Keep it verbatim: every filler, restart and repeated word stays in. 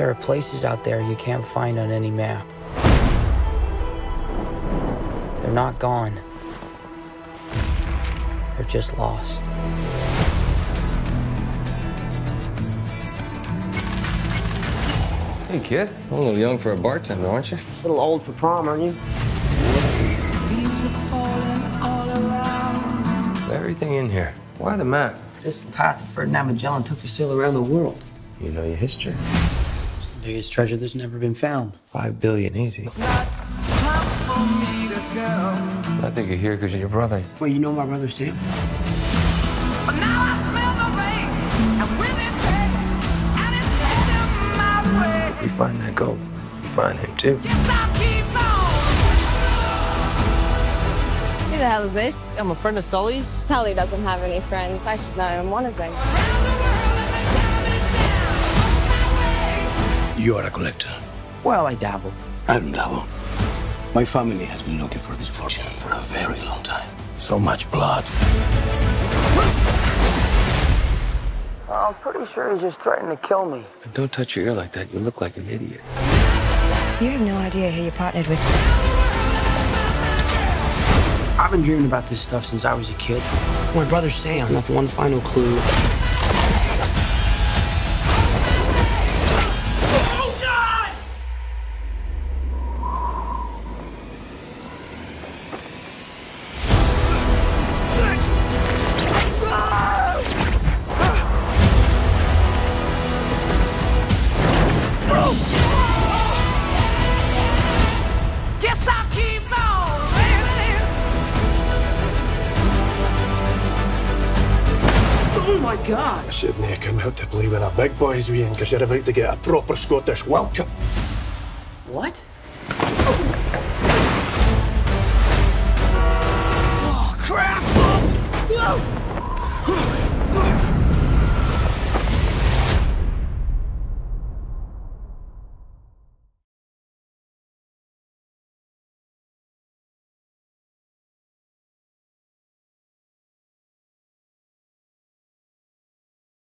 There are places out there you can't find on any map. They're not gone. They're just lost. Hey, kid. A little young for a bartender, aren't you? A little old for prom, aren't you? Everything in here. Why the map? This is the path that Ferdinand Magellan took to sail around the world. You know your history. It's the biggest treasure that's never been found. Five billion, easy. That's tough for me to go. I think you're here because you're your brother. Well, you know my brother, Sam? But now I smell the rain, and with it dead, and it's heading my way. If you find that gold, you find him too. Yes, I'll keep on. Who the hell is this? I'm a friend of Sully's. Sully doesn't have any friends. I should know I'm one of them. You are a collector. Well, I dabble. I don't dabble. My family has been looking for this fortune for a very long time. So much blood. I'm pretty sure he just threatened to kill me. But don't touch your ear like that. You look like an idiot. You have no idea who you partnered with. I've been dreaming about this stuff since I was a kid. My brother Sam left one final clue. Oh my God! I shouldn't have come out to play with a big boys' wee in, because you're about to get a proper Scottish welcome. What?